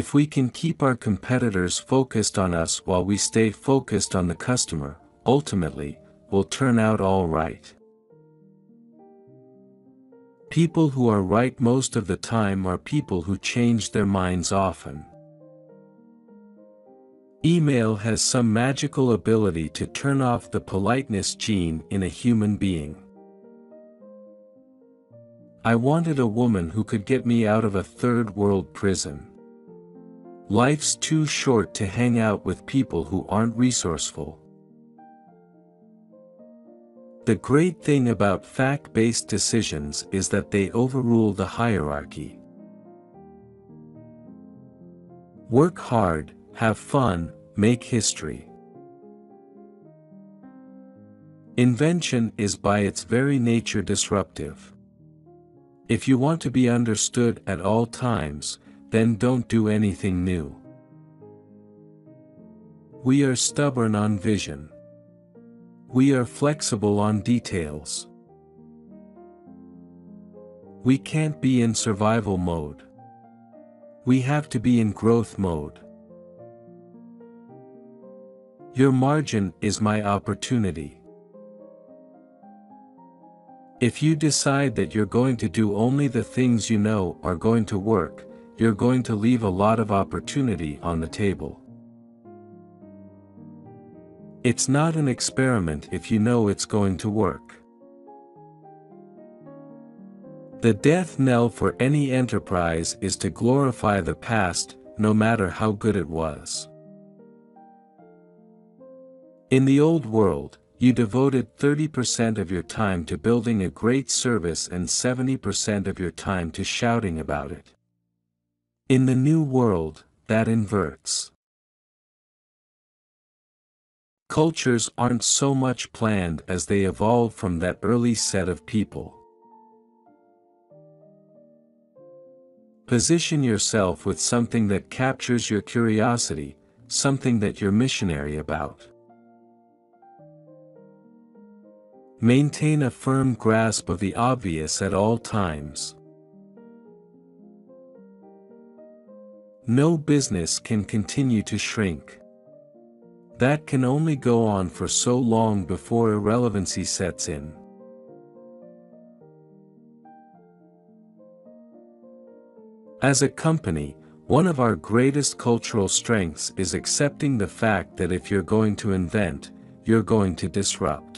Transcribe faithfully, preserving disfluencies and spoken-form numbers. If we can keep our competitors focused on us while we stay focused on the customer, ultimately, we'll turn out all right. People who are right most of the time are people who change their minds often. Email has some magical ability to turn off the politeness gene in a human being. I wanted a woman who could get me out of a third world prison. Life's too short to hang out with people who aren't resourceful. The great thing about fact-based decisions is that they overrule the hierarchy. Work hard, have fun, make history. Invention is by its very nature disruptive. If you want to be understood at all times, then don't do anything new. We are stubborn on vision. We are flexible on details. We can't be in survival mode. We have to be in growth mode. Your margin is my opportunity. If you decide that you're going to do only the things you know are going to work, you're going to leave a lot of opportunity on the table. It's not an experiment if you know it's going to work. The death knell for any enterprise is to glorify the past, no matter how good it was. In the old world, you devoted thirty percent of your time to building a great service and seventy percent of your time to shouting about it. In the new world, that inverts. Cultures aren't so much planned as they evolve from that early set of people. Position yourself with something that captures your curiosity, something that you're missionary about. Maintain a firm grasp of the obvious at all times. No business can continue to shrink. That can only go on for so long before irrelevancy sets in. As a company, one of our greatest cultural strengths is accepting the fact that if you're going to invent, you're going to disrupt.